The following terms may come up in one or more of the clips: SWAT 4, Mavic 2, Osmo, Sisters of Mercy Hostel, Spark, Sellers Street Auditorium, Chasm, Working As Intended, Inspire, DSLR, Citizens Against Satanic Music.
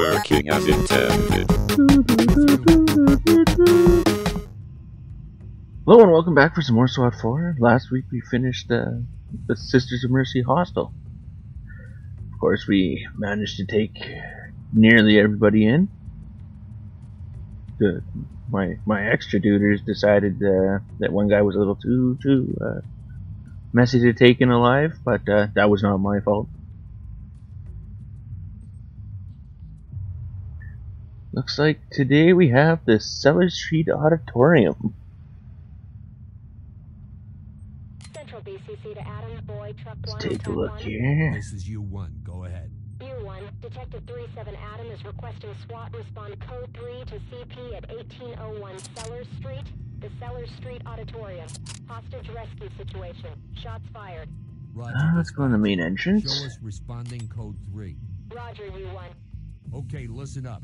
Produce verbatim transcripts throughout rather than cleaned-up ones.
Working as Intended. Hello and welcome back for some more SWAT four. Last week we finished uh, the Sisters of Mercy Hostel. Of course we managed to take nearly everybody in. The, my my extra duders decided uh, that one guy was a little too too uh, messy to take in alive, but uh, that was not my fault. Looks like today we have the Sellers Street Auditorium. Central B C C to Adam, boy, truck one. Let's take a look here. This is U one. Go ahead. U one, Detective thirty-seven Adam is requesting SWAT respond code three to C P at eighteen oh one Sellers Street, the Sellers Street Auditorium. Hostage rescue situation. Shots fired. Roger. Oh, let's go on the main entrance. Show us responding code three. Roger, U one. Okay, listen up.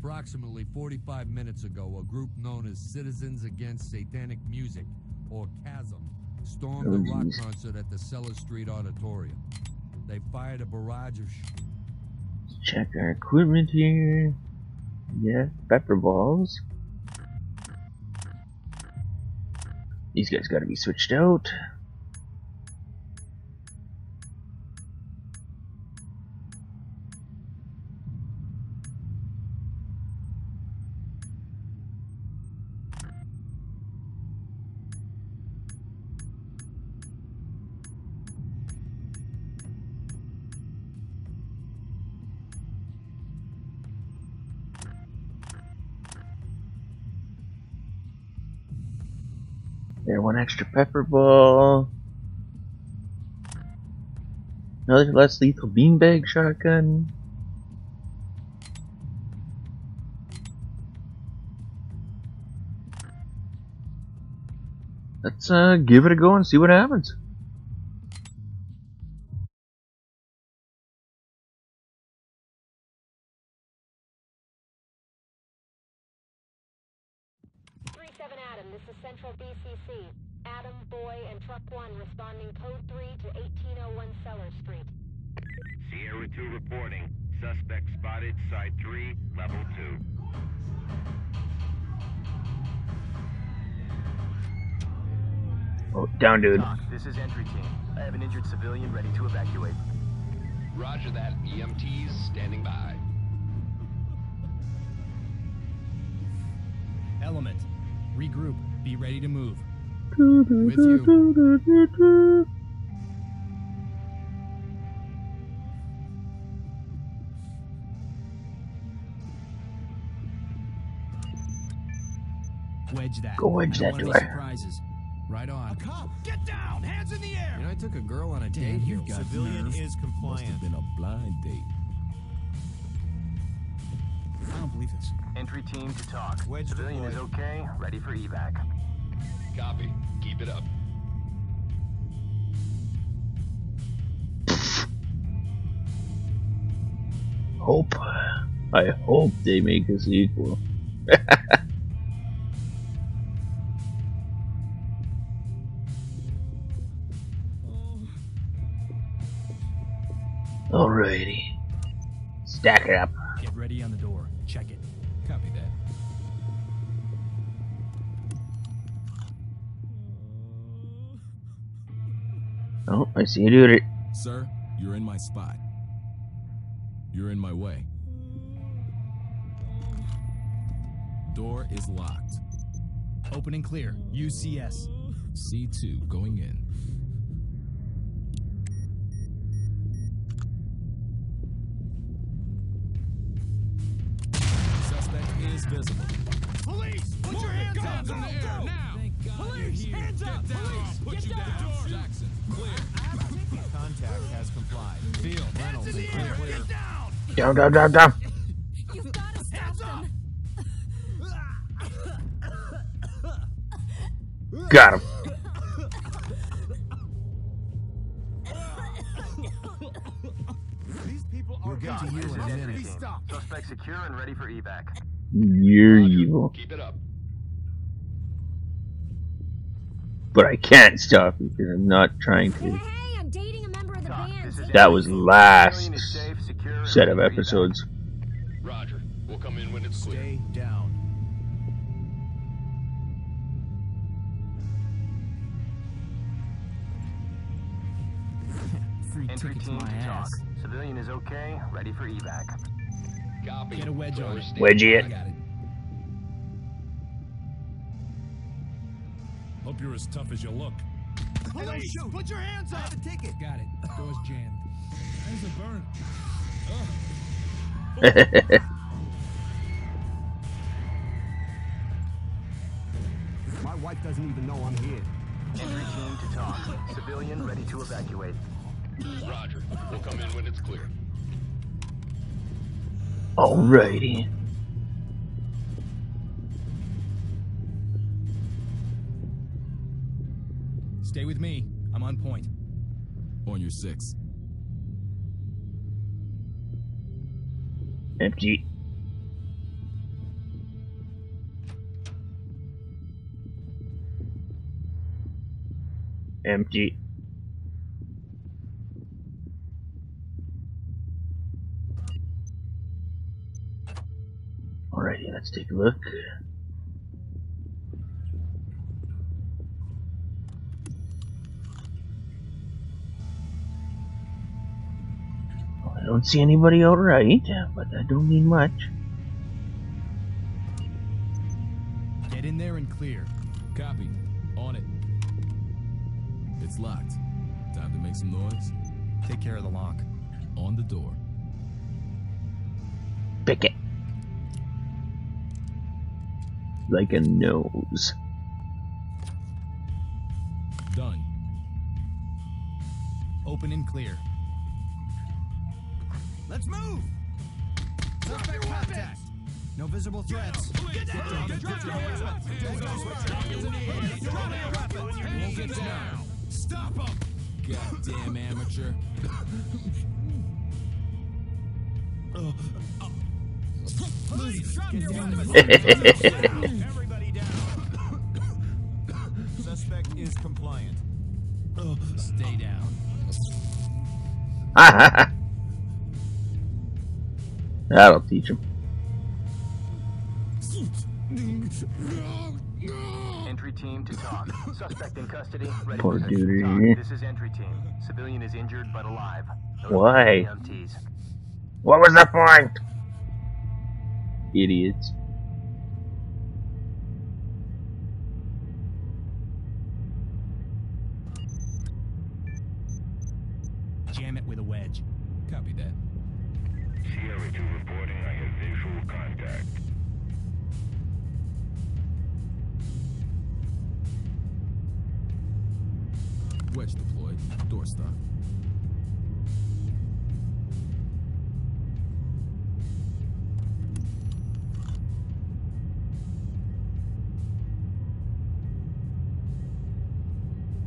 Approximately forty-five minutes ago, a group known as Citizens Against Satanic Music, or Chasm, stormed a rock concert at the Sellers Street Auditorium. They fired a barrage of sh- Let's check our equipment here. Yeah, pepper balls. These guys gotta be switched out. There, one extra pepper ball. Another less lethal beanbag shotgun. Let's uh, give it a go and see what happens. Adam, this is Central B C C. Adam, Boy, and Truck one responding code three to eighteen oh one Sellers Street. Sierra two reporting. Suspect spotted, side three, level two. Oh, down, dude. Doc, this is entry team. I have an injured civilian ready to evacuate. Roger that. E M Ts standing by. Element. Regroup. Be ready to move. With you. Wedge that. Go wedge that door. Surprises. Right on. A cop. Get down. Hands in the air. You know, I took a girl on a date here. Civilian nerve. Is compliant. Must have been a blind date. I don't believe this. Entry team to talk. Wedge civilian is okay, ready for evac. Copy. Keep it up. Hope. I hope they make a sequel. Alrighty. Stack it up. Get ready on the door. Check it. Copy that. Oh, I see you do it. Sir, you're in my spot. You're in my way. Door is locked. Open and clear. U C S. C two going in. Visible. Police, put More your hands, hands up in the air now. Police, hands up. Get down. Police, put you down. down. Jackson, clear. Contact has complied. Deal. Hands in the air. Clear. Get down. Down, down, down, down. You've got to stop them. Got him. These people are going to use it. Please stop. Suspect secure and ready for evac. You're evil. Keep it up. But I can't stop you because I'm not trying to. Hey, hey, I'm dating a member of the band. That was last set of episodes. We'll come in when it's clear. Stay down. Free entry tickets team my to ass. Talk. Civilian is okay, ready for evac. Copy. Get a wedge on it. Wedgie it. Hope you're as tough as you look. Hey, don't shoot! Put your hands up! I have a ticket! Got it. Door's jammed. Hands are burnt. Ugh. My wife doesn't even know I'm here. Entry team to talk. Civilian ready to evacuate. Roger. We'll come in when it's clear. Alrighty. Stay with me. I'm on point. On your six. Empty. Empty. Alrighty, let's take a look. I don't see anybody outright, but that don't mean much. Get in there and clear. Copy. On it. It's locked. Time to make some noise. Take care of the lock. On the door. Pick it. Like a nose. Done. Open and clear. Let's move! Stop their weapons! No visible threats. Get down! Get down! Get down! Stop them! Goddamn amateur. Everybody down! Suspect is compliant. Stay down. Ha ha ha! That'll teach him. Entry team to talk. Suspect in custody. Ready Poor dude. Talk. This is entry team. Civilian is injured but alive. Those Why? What was the point? Idiots. Jam it with a wedge. Copy that. Sierra two reporting, I have visual contact. Wedge deployed. Door stop.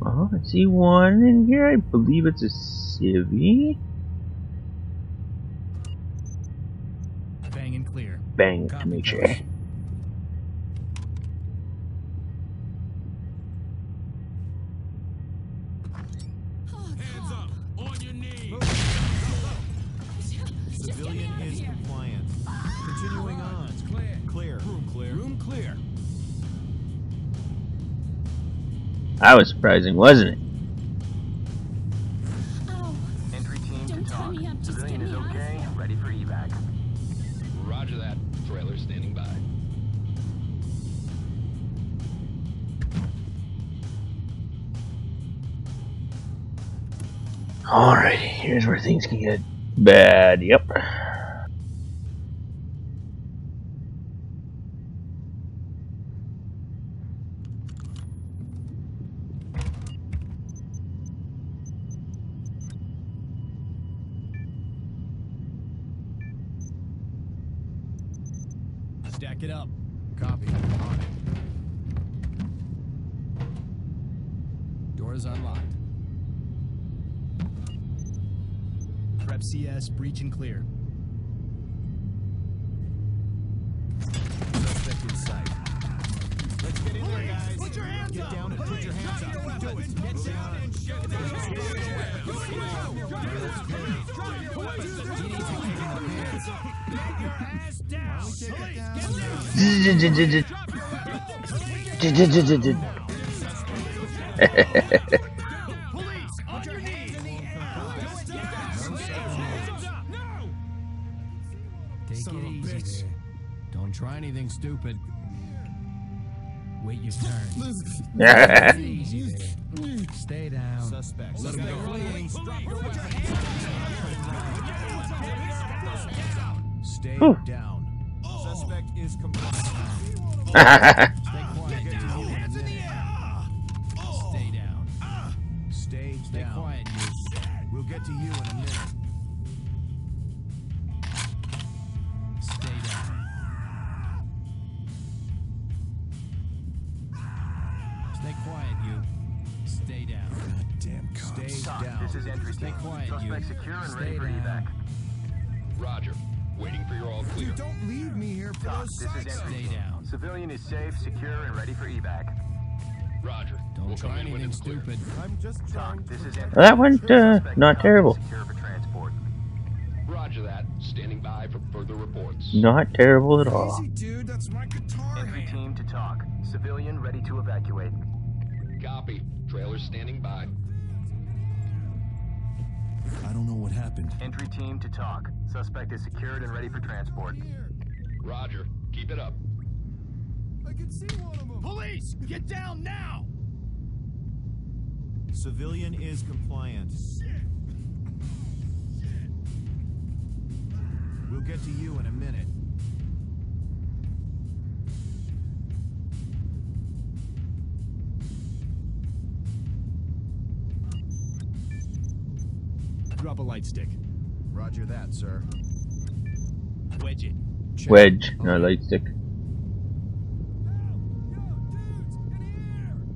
Oh, I see one in here. I believe it's a civvy. Clear. Bang to make sure. Hands up! On your knees! Civilian is compliant. Continuing on. Clear. Clear. Room clear. Room clear. That was surprising, wasn't it? Alrighty, here's where things can get bad. Yep. Stack it up. Copy. On it. Door is unlocked. C S breach and clear. Suspect in sight. Let's get in there, guys. Put your hands up. Get down and put your hands up. Do it. Get down and shut down. Drop your hands up. Take it easy. Don't try anything stupid. Wait your turn. Stay down. Suspect. Let him go. Stay down. Suspect is compliant. Stay quiet. Hands in the air. Stay down. Stay down. Quiet. We'll get to you in a minute. Stay quiet, suspect secure and ready for evac. Roger. Waiting for your all clear. Dude, don't leave me here, Doc. This is entry. Stay down. Civilian is safe, secure, and ready for evac. Roger. Don't we'll try anything stupid. I'm just Doc, trying. This is entry. Well, that one's uh, not terrible. Roger that. Standing by for further reports. Not terrible at all. Easy, dude. That's my guitar. Entry team to talk. Civilian ready to evacuate. Copy. Trailer standing by. I don't know what happened. Entry team to talk. Suspect is secured and ready for transport. Roger. Keep it up. I can see one of them. Police! Get down now! Civilian is compliant. Shit. Shit. We'll get to you in a minute. Drop a light stick. Roger that, sir. Wedge it. Check. Wedge, no light stick. Help!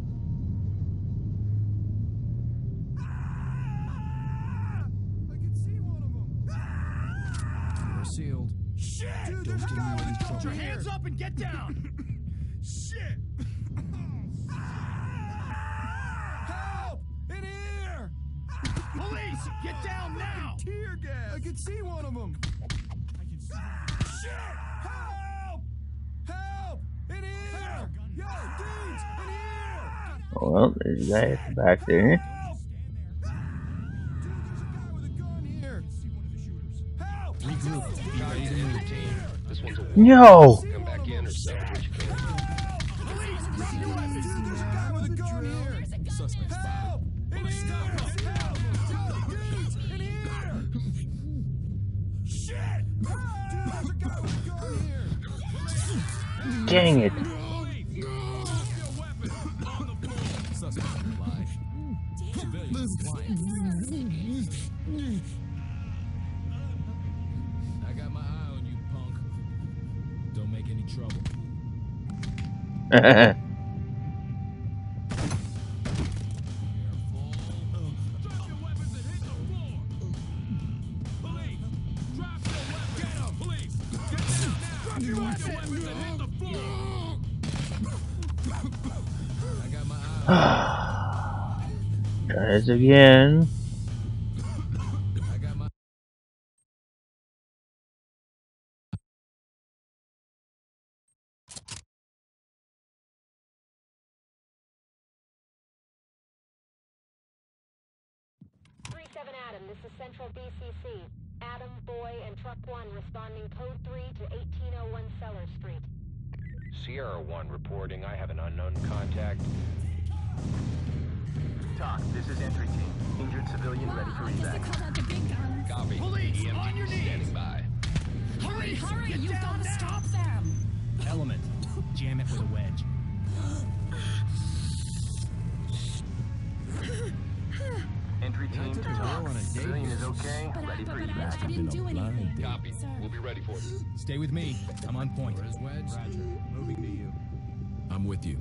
Yo, dudes, in here! Ah! I can see one of them. Ah! We're sealed. Shit! Dude, there's a guy with a gun. Put your hands up and get down. Shit! Police, get down now! Tear gas! I can see one of them. I can see. Ah, shit! Help! Help! In here! Yo, dudes, in here! Well, there's guys back there. Help! Dude, there's a guy with a gun here. I see one of the shooters. Help! Regroup. This one's a. No. Come back in or salvage what you can. Police, drop your weapons. Dude, there's a guy with a gun here. Suspect spotted. Police, stop us! Help! Dang it. I got my eye on you, punk. Don't make any trouble. Drop your weapons and hit the floor. Police, drop your weapons. Get up, police. Get down now. Drop your weapons and hit the floor. Guys again. I got my three seven Adam, this is Central B C C. Adam, Boy, and Truck One responding code three to eighteen oh one Sellers Street. Sierra One reporting. I have an unknown contact. Talk. This is entry team. Injured civilian ready for evac. Copy. Police, E M T on your knees. Standing by. Hurry, hurry! You've got to stop them. Element, jam it with a wedge. Entry team to talk. Civilian is okay. But ready but for evac. I didn't do anything. Copy. We'll be ready for it. Stay with me. I'm on point. Where's wedge? Roger. Moving to you. I'm with you.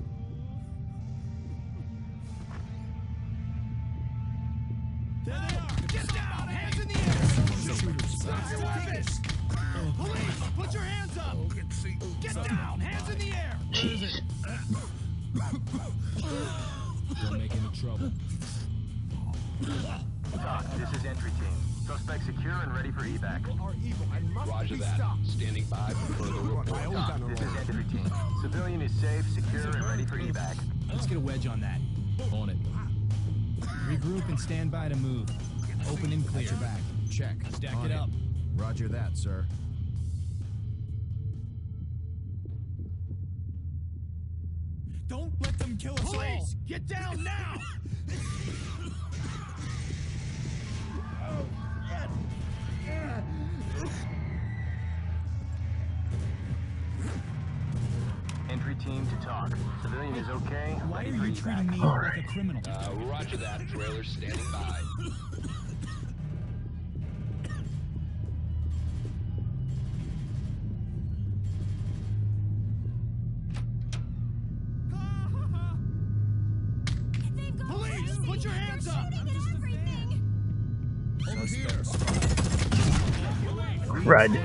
Get down! Hands in the air! Drop your weapons! Police, put your hands up! Get down! Hands in the air! Where is it? Don't make any trouble. Doc, this is entry team. Suspect secure and ready for evac. Roger Roger that. Standing by for further report. Tom, this is entry team. Civilian is safe, secure, and ready for evac. Let's get a wedge on that. On it. Regroup and stand by to move. Open and clear. Got your back. Check. Stack it up. Roger that, sir. Don't let them kill us all! Please! Get down now! Oh, yes. Yeah. Entry team to talk. Civilian is okay. Why are you treating me all like right. a criminal? Uh, roger that. Trailer standing by. Run.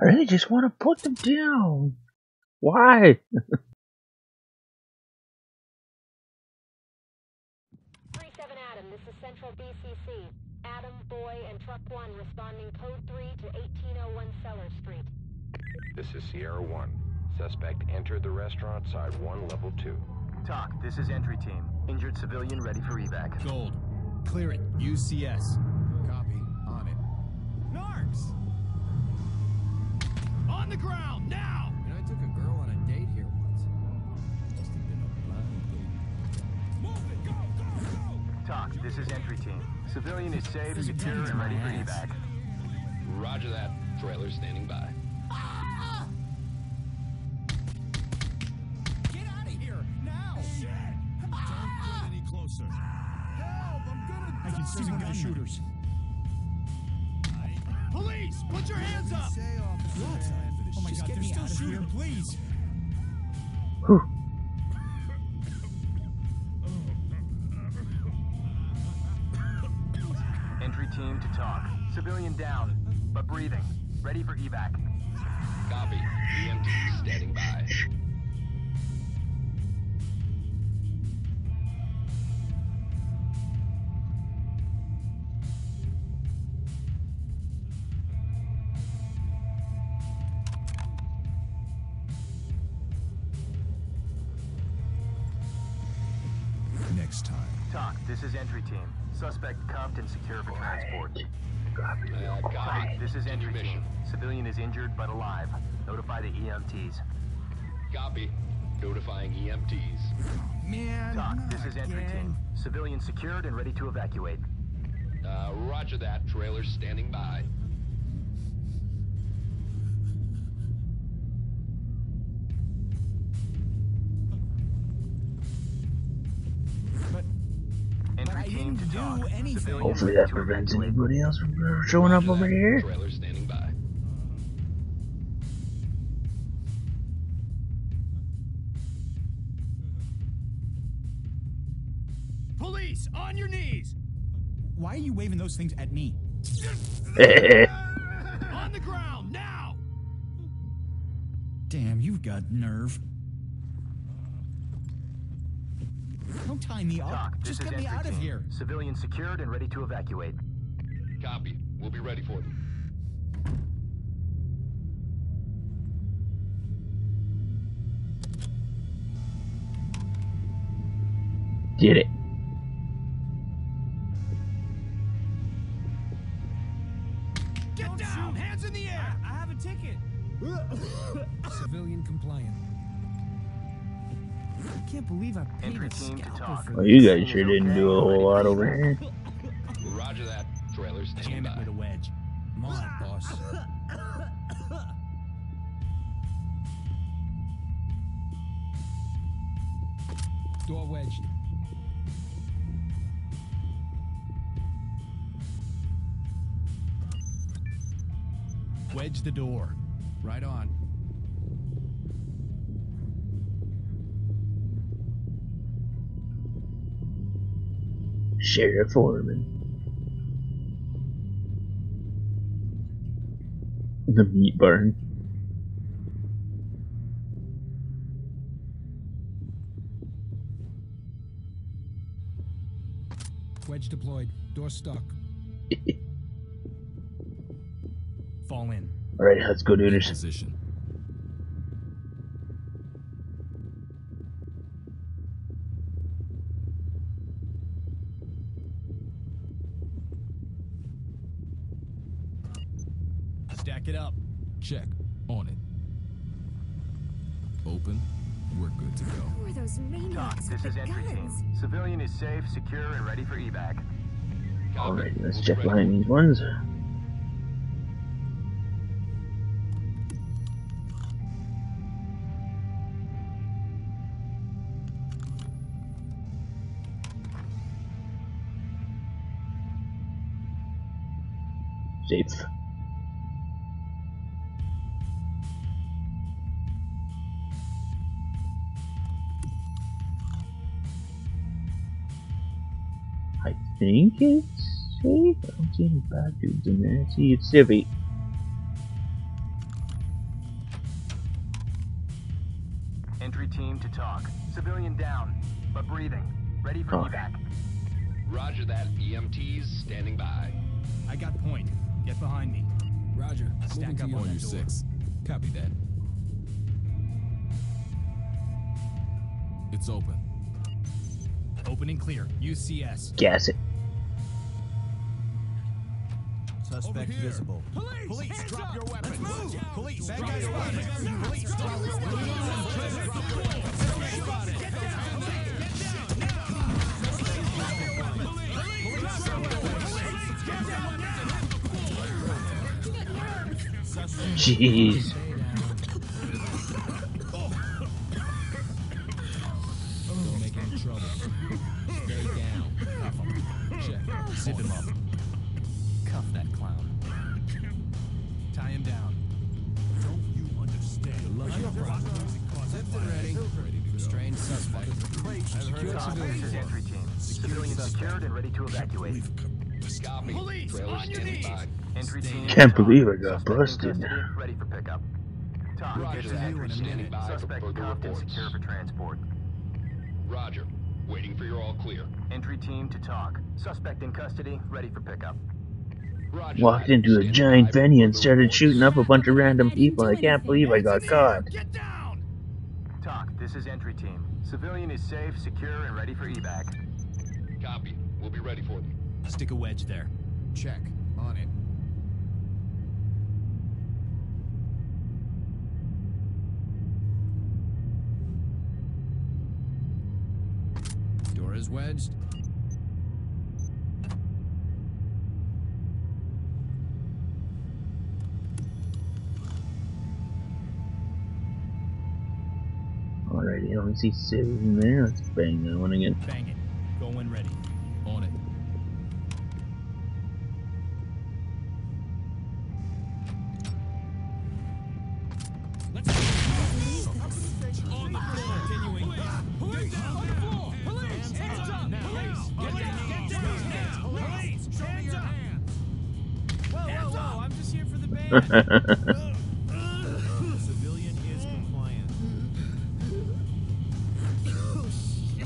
I really just want to put them down. Why? three seven Adam, this is Central B C C. Adam, Boy, and Truck one responding code three to eighteen oh one Sellers Street. This is Sierra one. Suspect entered the restaurant, side one, level two. Talk, this is entry team. Injured civilian ready for evac. Gold. Clear it. U C S. Copy. On it. Narcs! On the ground, now! And I took a girl on a date here once. Must have been a blind date. Move it! Go, go, go! Talk, this is entry team. Civilian is safe, this secure, and ready for evac. Roger that. Trailer standing by. Ah! Get out of here, now! Shit! Ah! Don't get any closer. Help, I'm gonna die. I can see one of the shooters. Police, put your hands up! What? Oh my God, they're still shooting, please! Whew. Entry team to talk. Civilian down, but breathing. Ready for evac. Copy. E M T standing by. This is entry team. Suspect cuffed and secure for transport. Uh, copy. This is entry team. Civilian is injured but alive. Notify the E M Ts. Copy. Notifying E M Ts. Oh, man. Talk. This is entry team. Civilian secured and ready to evacuate. Uh, roger that. Trailer standing by. Do anything. Hopefully that prevents anybody else from showing up over here. Trailer standing by. Police, on your knees. Why are you waving those things at me? On the ground now. Damn, you've got nerve. Don't tie me up. Just get me out of here. Civilian secured and ready to evacuate. Copy. We'll be ready for them. Get it. Get down! Hands in the air! I have a ticket. Civilian compliant. I can't believe I paid a scalpel for this. Well, you guys sure didn't do a whole lot over here. Roger that. Trailer's standing by. Jam it with a wedge. Come on, boss. Door wedge. Wedge the door. Right on. Sheriff Foreman. The meat barn. Wedge deployed. Door stuck. Fall in. All right, let's go, dude. Position. Stack it up. Check. On it. Open. We're good to go. Who are those maniacs? Doc, this is entry team. Civilian is safe, secure, and ready for evac. All right, let's check behind these ones. Safe. I think it's safe. I don't see any bad dudes in there. See, it's civvy. Entry team to talk. Civilian down, but breathing. Ready for evac. Roger that. E M Ts standing by. I got point. Get behind me. Roger. Stack up on your six. Copy that. It's open. Open and clear. U C S. Gas it. Suspect visible. Police, police, drop your weapons. Move. Police, drop your weapons. Police, drop your weapons. Get down. Jeez. Zip him up. Cuff that clown. Tie him down. Don't you understand? Love your problem. Ready. Restrained suspect. Secure civilians. Entry team. Civilians secured and ready to evacuate. Copy. Police on your knees. Entry team. Can't believe I got busted. Ready for pickup. Talk. Suspect cuffed and secure for transport. Roger. Waiting for your all clear. Entry team to talk. Suspect in custody, ready for pickup. Roger. Walked into a giant venue and started shooting up a bunch of random people. I can't believe I got caught. Get down! Talk, this is entry team. Civilian is safe, secure, and ready for evac. Copy. We'll be ready for them. Stick a wedge there. Check. On it. Door is wedged. Alrighty, I don't see cities in there. Let's bang that one again. Bang it. Go when ready. On it.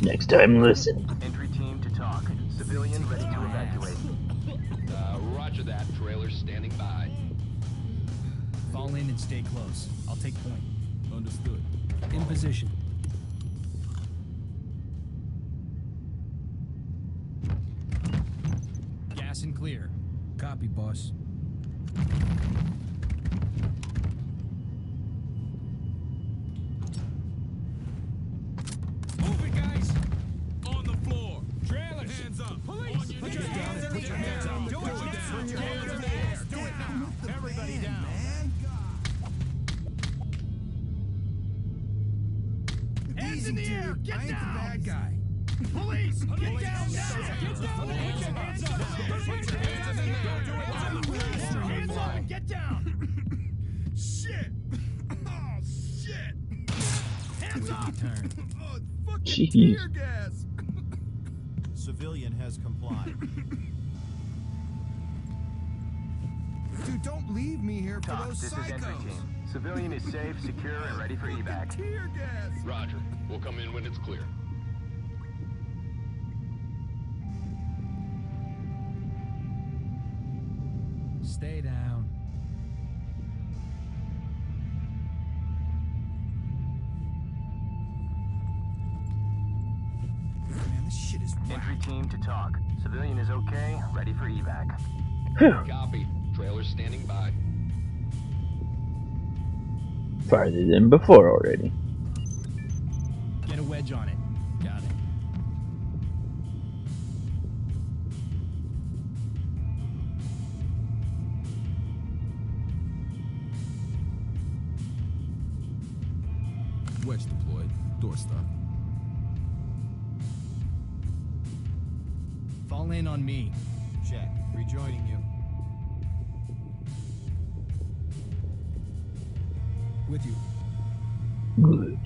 Next time, listen. Entry team to talk. Civilian ready to evacuate. Uh, roger that. Trailer standing by. Fall in and stay close. I'll take point. Understood. In position. Gas and clear. Copy, boss. Get down! Jeez. Civilian has complied. Dude, don't leave me here for Tom, those this psychos. Is entry team. Civilian is safe, secure, and ready for evac. Tear gas. Roger. We'll come in when it's clear. Stay down. Man, this shit is black. Entry team to talk. Civilian is okay, ready for evac. Copy. Trailer standing by. Fired it in before already. Get a wedge on it. Got it. Wedge deployed. Door stop. Fall in on me. Check. Rejoining you. With you. Good.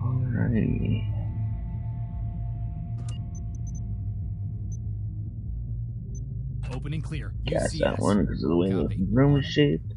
All right. Open and clear. Got that one because of the way the room was shaped.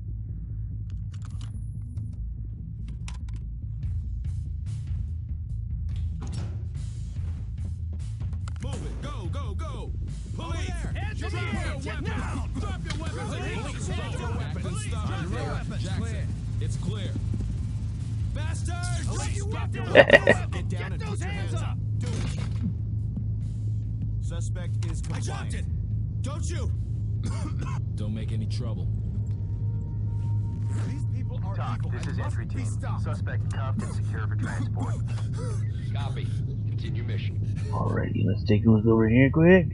Trouble. These people are Talk, evil. This I is entry team. Suspect cuffed and secure for transport. Copy. Continue mission. Alrighty, let's take a look over here quick.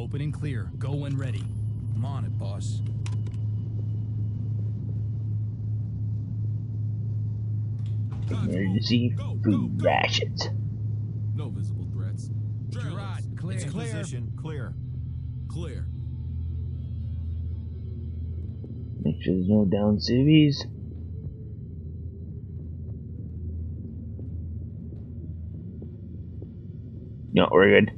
Open and clear. Go when ready. I'm on it, boss. Emergency food rations. No visible threats. Right, clear. It's clear. Position, clear. Clear. Make sure there's no down civvies. No, we're good.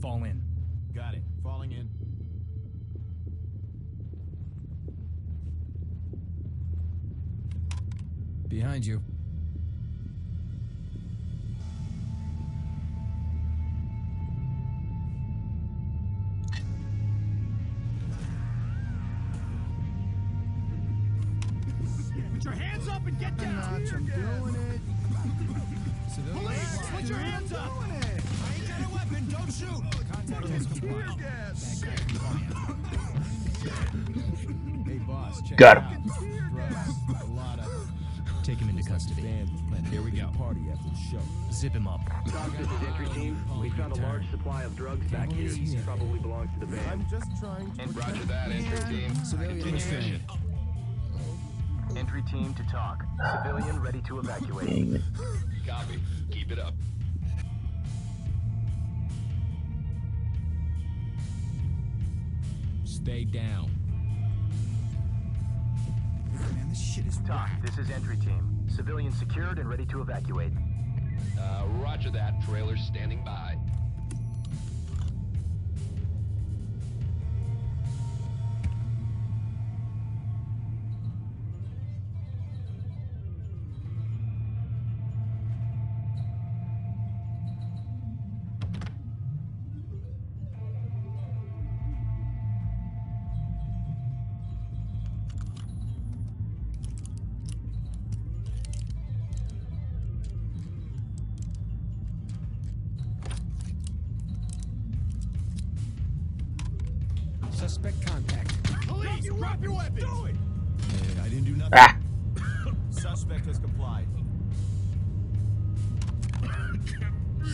Fall in. Got it. Falling in. Behind you. Put your hands up and get down. I'm doing it. Police, put your hands up. I ain't got a weapon. Don't shoot. Contact is compliant. Hey boss, check it out. A lot of. Take him into custody. Here we go. Party after the show. Zip him up. This is entry team. We found a large supply of drugs back here. Probably belongs to the band. I'm just trying to. And roger that, entry team. Civilian mission. Entry team to talk. Civilian ready to evacuate. Copy. Keep it up. Stay down. Man, this shit is Talk, this is entry team. Civilian secured and ready to evacuate. Uh, roger that. Trailer standing by. Suspect contact. Police, drop your weapons! Do it! Hey, I didn't do nothing. Ah. Suspect has complied.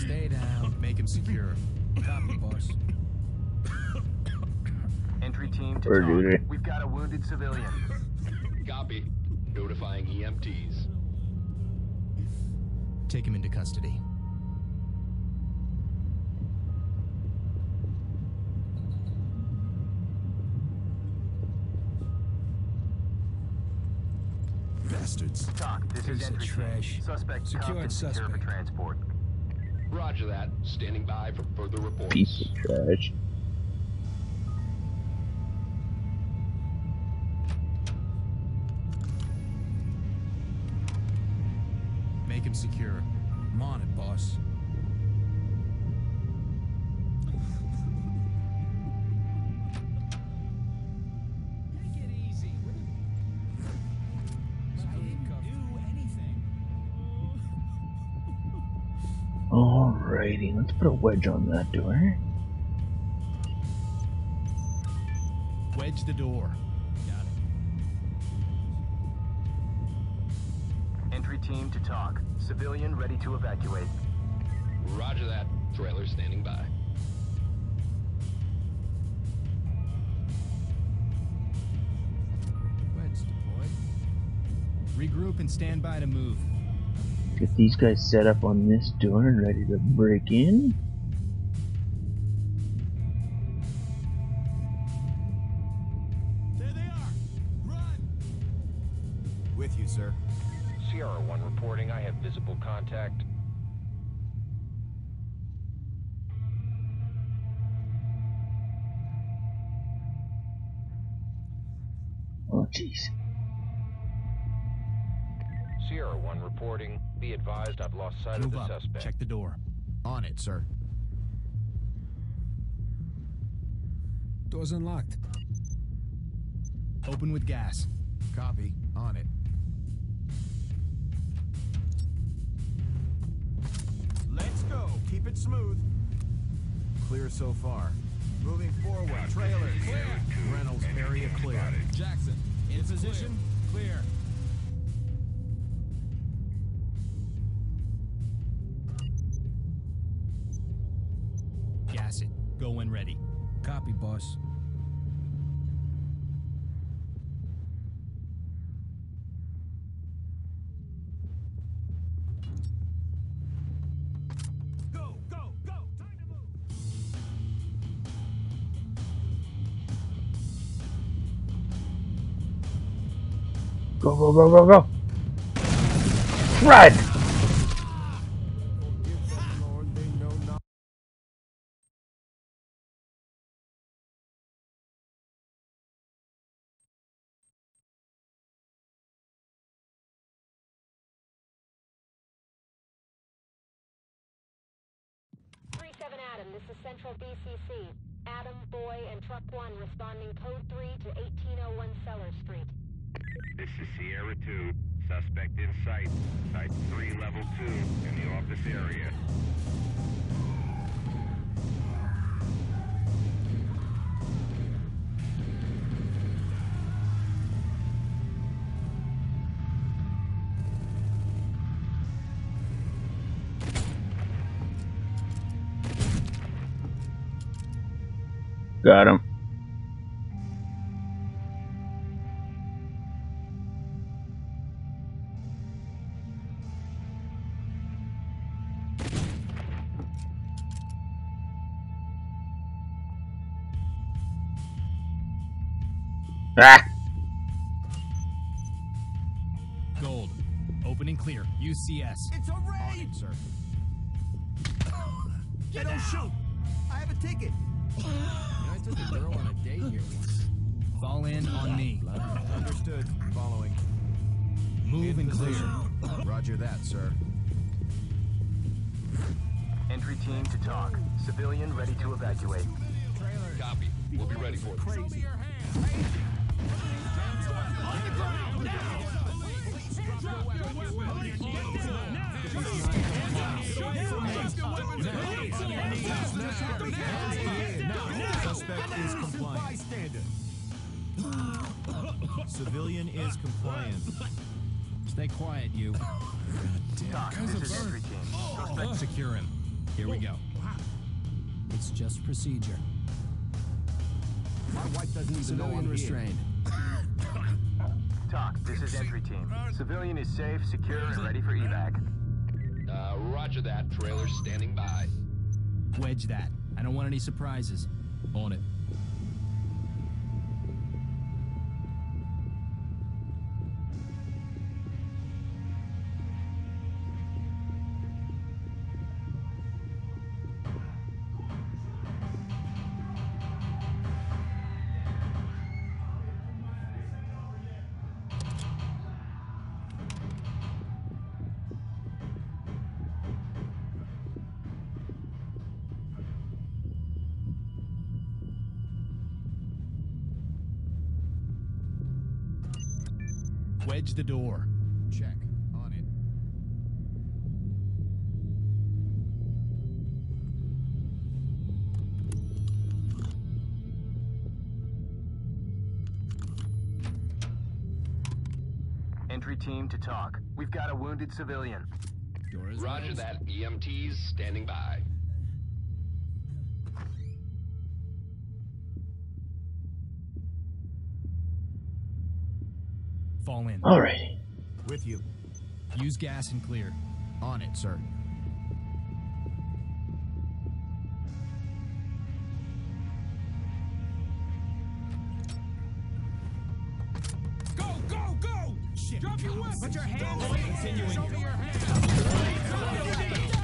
Stay down. Make him secure. Copy, boss. infantry team to talk. We've got a wounded civilian. Copy. Notifying E M Ts. Take him into custody. Bastards. Talk. This is entry trash. Suspect secured suspect for transport. Roger that. Standing by for further reports. Piece of trash. Make him secure. I'm on it, boss. Alrighty, let's put a wedge on that door. Wedge the door. Got it. Entry team to talk. Civilian ready to evacuate. Roger that. Trailer standing by. Wedge deployed. Regroup and stand by to move. Get these guys set up on this door and ready to break in. There they are! Run! With you, sir. C R one reporting. I have visible contact. Oh, jeez. Sierra one reporting. Be advised, I've lost sight Move of the up. Suspect. Check the door. On it, sir. Door's unlocked. Open with gas. Copy. On it. Let's go. Keep it smooth. Clear so far. Moving forward. Trailers clear. Reynolds area clear. Jackson in it's position. Clear. clear. Go when ready. Copy, boss. Go, go, go! Time to move! Go, go, go, go, go! Run! Adam, this is Central B C C. Adam, Boy, and Truck one responding code three to eighteen oh one Sellers Street. This is Sierra two. Suspect in sight. Site three, level two, in the office area. Got him. Ah. Gold. Open and clear. U C S. It's a raid, sir. Get don't shoot. I have a ticket. I took a girl on a date here. Fall in on me. Understood. Following. Move and clear. Roger that, sir. Entry team to talk. Civilian ready to evacuate. Trailers. Copy. We'll be ready for it. Show me your hands. Suspect is compliant. Civilian is compliant. Stay quiet, you. God damn. This is entry team. Suspect secure him. Here we go. It's just procedure. My wife doesn't even know I'm restrained. Talk, this is entry team. Civilian is safe, secure, and ready for evac. Uh, roger that. Trailer standing by. Wedge that. I don't want any surprises. On it. Wedge the door. Check. On it. Entry team to talk. We've got a wounded civilian. Door is Roger closed. That. E M Ts standing by. Fall in. All right. With you. Use gas and clear. On it, sir. Go, go, go! Shit. Drop your weapons! Put your hands away. Continuing. Show me your hands.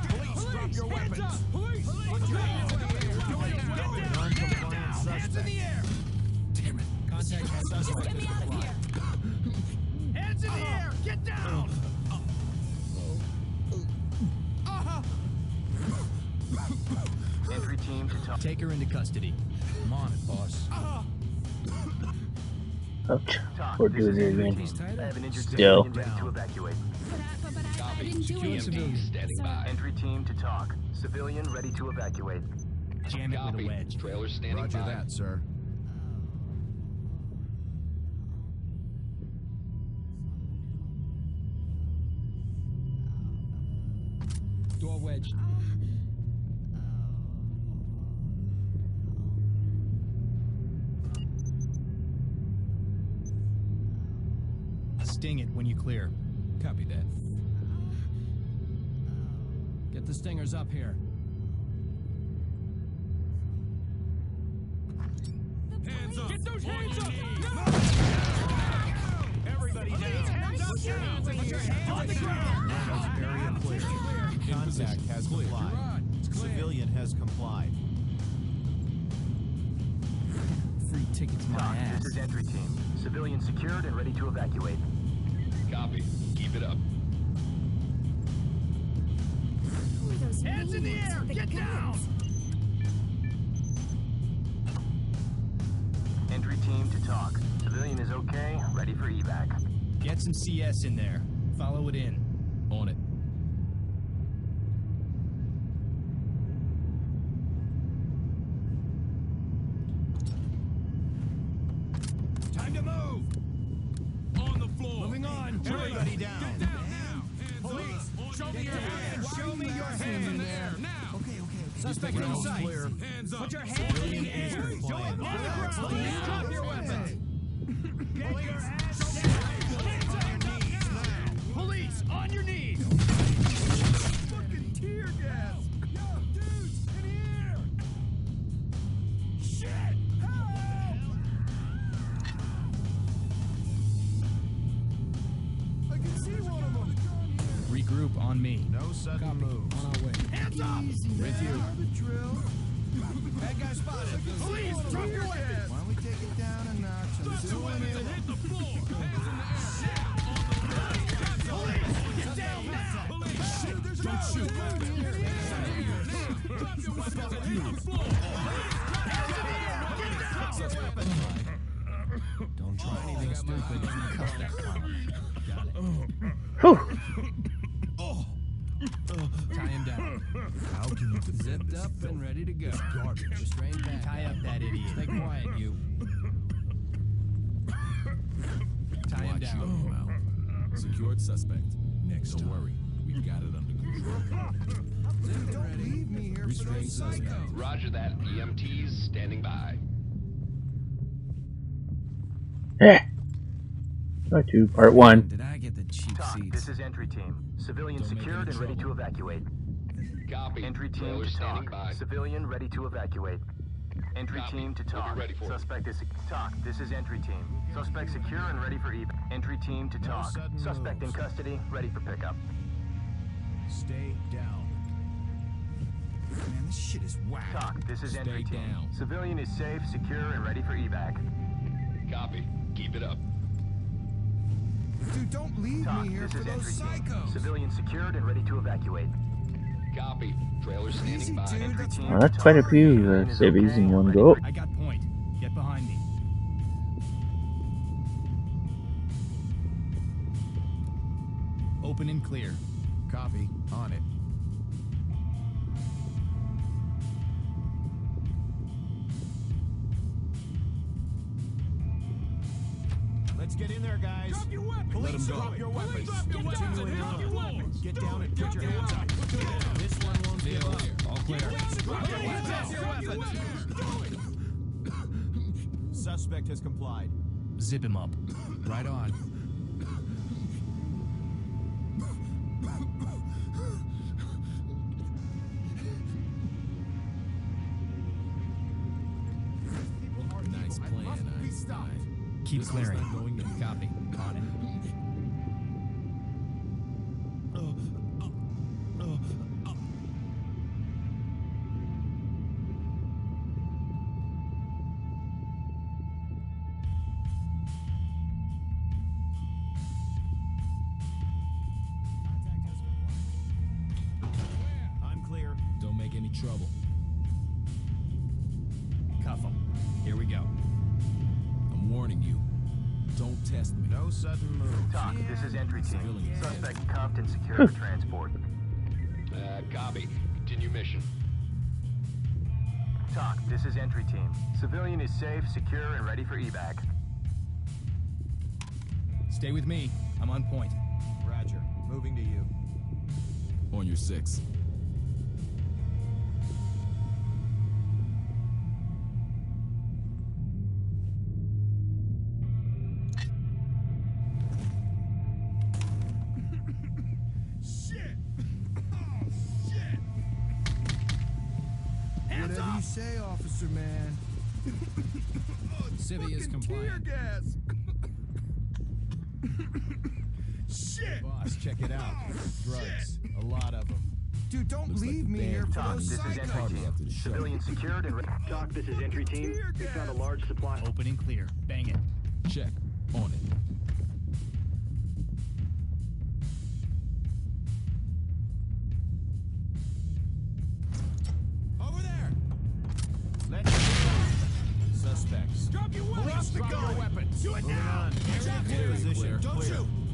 Police, drop your weapons. Police, put your hands away. Hands in the air. Damn it. Contact my suspect. Get me out of here. Hands in the uh, air! Get down! Uh, uh, uh, uh, Entry team to talk. Take her into custody. Come on, boss. Uh, Ouch. We're doing it again. Still. Copy. G M T standing by. Entry team to talk. Civilian ready to evacuate. Jam it with a wedge. Trailer standing by. Roger that, sir. Door wedged. Sting it when you clear. Copy that. Get the stingers up here. Hands up! Get those hands up! No! Everybody down! Hands up! Put your hands on the ground! Area clear. Contact has complied. Civilian has complied. Free tickets, my Doc, ass. This is entry team. Civilian secured and ready to evacuate. Copy. Keep it up. Who are those hands in the air? Get down! Entry team to talk. Civilian is okay. Ready for evac. Get some C S in there. Follow it in. On it. Suspect in sight. Hands up. Put your hands in the air. Don't drop your weapons. Get your hands down. Hands up now. Police on your knees. Fucking tear gas. Yo, dudes, in here. Shit. Help. I can see one of them. Regroup on me. No sudden moves. On our way. Hands up! With you. That guy spotted. Please, drop your weapons! Why don't we take it down a notch? Drop your weapons and hit the floor! Hands in the air! Police! Get down now! Police! Don't shoot! Drop your weapons and hit the floor! Hands in the air! Get down! Don't try anything stupid. Cut that collar. Got it. Oh. Tie him down. How can you defend this? Zipped up and ready to go. Garbage. Restrain back. Tie up that idiot. Stay quiet, you. Tie him down. Secured suspect. Next time. Don't worry. We've got it under control. Don't leave me here for no psycho. Roger that. E M Ts standing by. Eh. Part two, part one. Did I get the cheap Talk, seats? This is entry team. Civilian Don't secured and ready to evacuate. Copy. Entry team to talk. By. Civilian ready to evacuate. Entry Copy. team to talk. We'll Suspect is talk. This is entry team. Suspect secure and ready for evac. Entry team to no talk. Suspect moves. in custody, ready for pickup. Stay down. Man, this shit is whack. Talk. This is Stay entry team. Down. Civilian is safe, secure, and ready for evac. Copy. Keep it up. Dude, don't leave talk. me here this for those psychos. Team. Civilian secured and ready to evacuate. Copy. Trailer standing Easy, by. Dude, that's well, that's quite a few uh, civies in one go. I got point. Get behind me. Open and clear. Copy. On it. Let's get in there, guys. Drop your weapons. Police, drop your weapons. Drop your weapons. Get down and put your hands up. This one won't be over. All clear. Drop your weapons. Suspect has complied. Zip him up. Right on. Nice plan. I must be stopped. Keep this clearing. Going to copy. On it. Uh, uh, uh, uh. I'm clear. Don't make any trouble. Cuff him. Here we go. Warning you. Don't test me. No sudden move. Talk. This is entry team. Suspect cuffed and secured for transport. Uh, copy. Continue mission. Talk. This is entry team. Civilian is safe, secure, and ready for evac. Stay with me. I'm on point. Roger. Moving to you. On your six. Say, officer man. Oh, civvy is compliant. Tear gas. Shit. Boss, check it out. Oh, Drugs, shit. a lot of them. Dude, don't Looks leave like me here. Talk. This is entry team. Civilian secured and talk. This is entry team. We found a large supply. Open and clear. Bang it. Check. On it.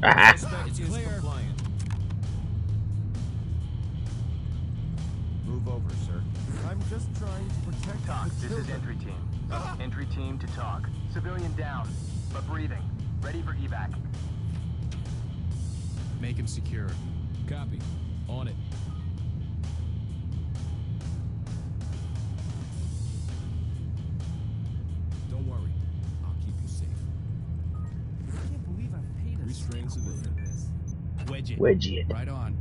Ah. Move over, sir. I'm just trying to protect. Talk. This children. is entry team. Ah. Entry team to talk. Civilian down, but breathing. Ready for evac. Make him secure. Copy. On it. Don't worry. I'll keep you safe. I can't believe I've paid a restraints of this. Wedge it. Wedge it. Right on.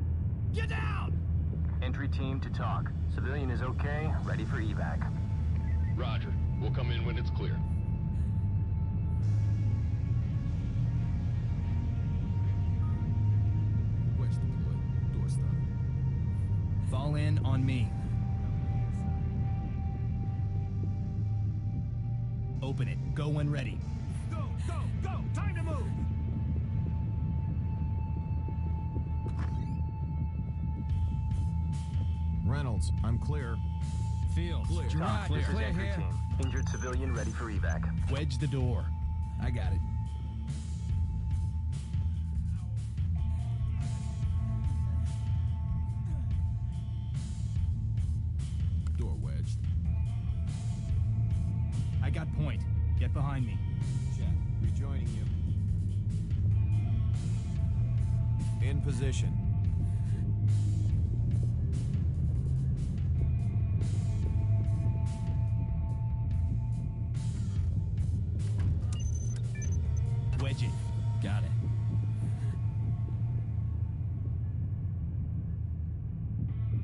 Get down! Entry team to talk. Civilian is okay, ready for evac. Roger. We'll come in when it's clear. Wedge the wood. Door stop. Fall in on me. Open it. Go when ready. Go, go, go! Time to move! Reynolds, I'm clear. Fields, clear. Gerard, clear. Clear. Clear here. Team. Injured civilian ready for evac. Wedge the door. I got it. Door wedged. I got point. Get behind me. Check. Rejoining you. In position. Got it.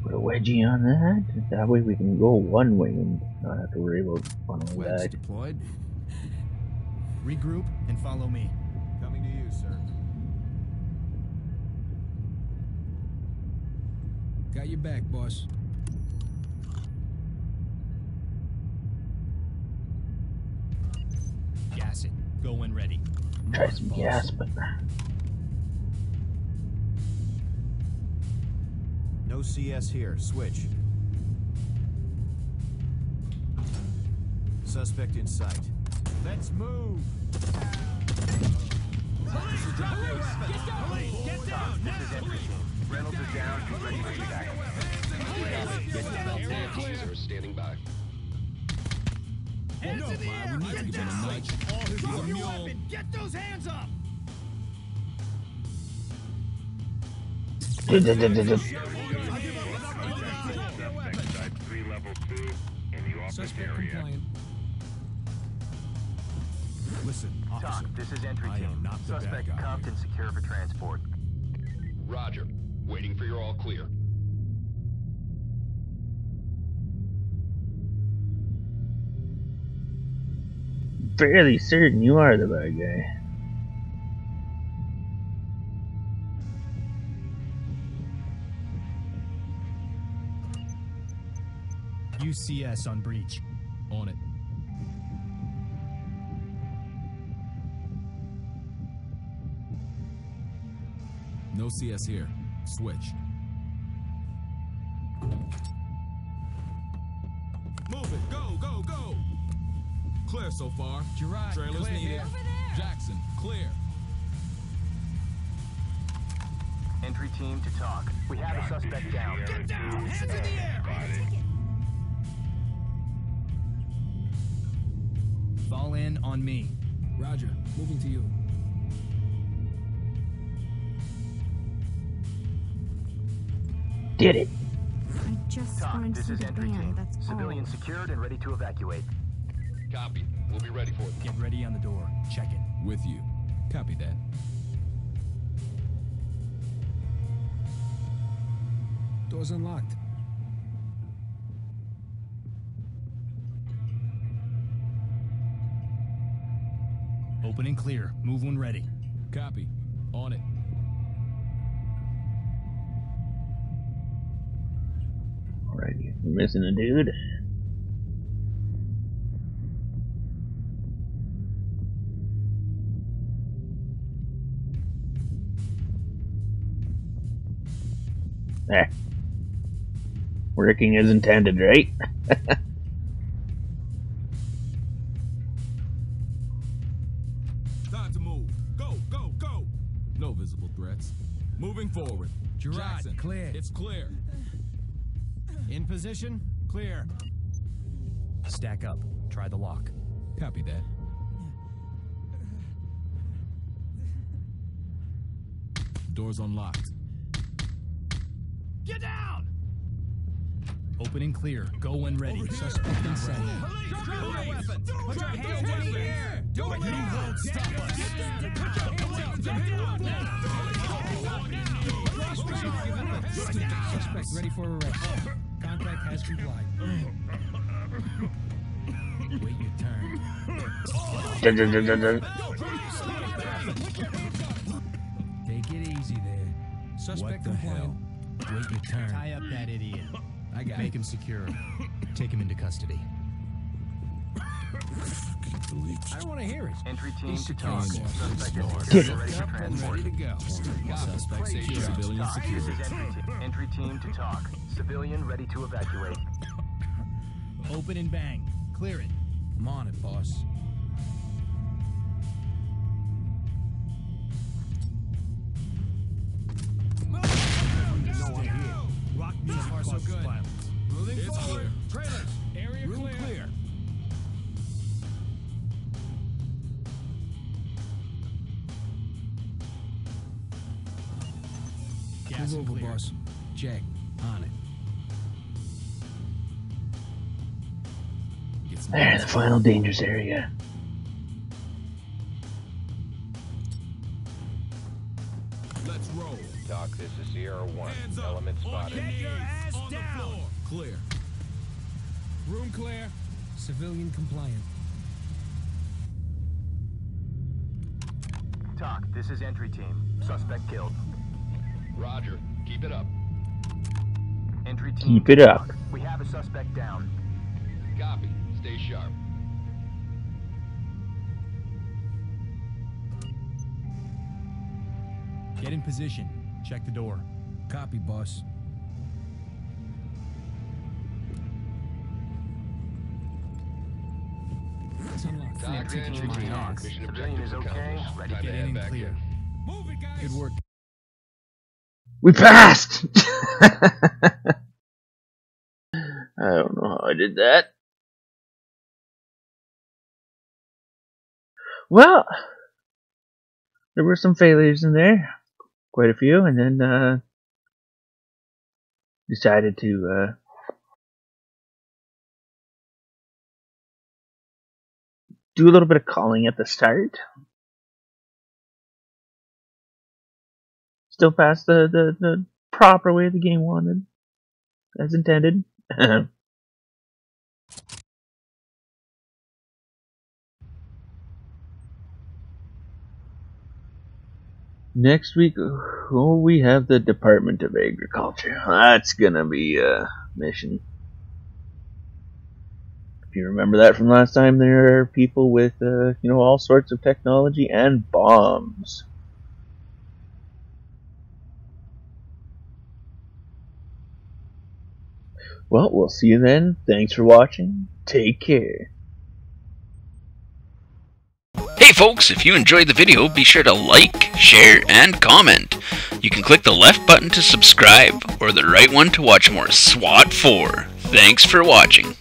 Put a wedgie on that. That way we can go one way and not have to worry about funneling back. Wedge deployed. Regroup and follow me. Coming to you, sir. Got your back, boss. Gas it. Go when ready. Try some gas, but no C S here. Switch. Suspect in sight. Let's move. Police, drop your weapons. Get down. Police, get down. Reynolds are down. Be ready for attack. Air clear. Standing by. Hands in the air. We need to get him much. Drop your weapon. Get those hands up. I'll give up three level two in the office area. Listen, officer. This is entry team. Suspect cuffed and secure for transport. Roger. Waiting for your all clear. Fairly certain you are the bad guy. U C S on breach. On it. No C S here. Switch. Move it. Go, go, go. Clear so far. Gerard, trailers needed. Jackson, clear. Entry team to talk. We have a suspect down. Get down. Hands in the air. Fall in on me. Roger, moving to you. Did it. I just found this is entry team. That's civilian all. Secured and ready to evacuate. Copy. We'll be ready for it. Get ready on the door. Check it. With you. Copy that. Door's unlocked. Open and clear. Move when ready. Copy. On it. Alrighty. We're missing a dude. Eh. Working as intended, right? Time to move. Go, go, go. No visible threats. Moving forward. Gerard, Jackson, clear. It's clear. In position, clear. Stack up. Try the lock. Copy that. Doors unlocked. Get down! Open and clear. Go when ready. Suspect inside. Drop your weapons! Put your hands in the air! Do it! You won't stop us! Put your hands up! Get down! Get down! Suspect ready for arrest. Contract has complied. Wait your turn. Take it easy there. Suspect compliant. Wait your turn. Tie up that idiot. I got Make it. him secure. Take him into custody. I want to hear it. Entry team to talk. Suspect is ready for transport. Suspect secure. Civilian secure. Entry team to talk. Civilian ready to evacuate. Open and bang. Clear it. I'm on it, boss. So good. Moving it's forward. Clear. Trailers. Area Room clear. clear. Gas Move over, clear. boss. Jack, on it. There, the final dangerous area. Let's roll. Doc, this is Sierra one. Hands up. Element spotted. Get your ass on down. The floor. Clear. Room clear. Civilian compliant. Doc, this is entry team. Suspect killed. Roger. Keep it up. Entry team. Keep it up. We have a suspect down. Copy. Stay sharp. Get in position. Check the door. Copy, boss. It's unlocked. Entry team on dock. Civilian is okay. Ready to get in and clear. Move it, guys. Good work. We passed! I don't know how I did that. Well, there were some failures in there. Quite a few, and then uh, decided to uh, do a little bit of calling at the start. Still passed the, the, the proper way the game wanted, as intended. Next week, oh, we have the Department of Agriculture. That's gonna be a mission. If you remember that from last time, there are people with, uh, you know, all sorts of technology and bombs. Well, we'll see you then. Thanks for watching. Take care. Hey folks, if you enjoyed the video, be sure to like, share, and comment. You can click the left button to subscribe, or the right one to watch more SWAT four. Thanks for watching.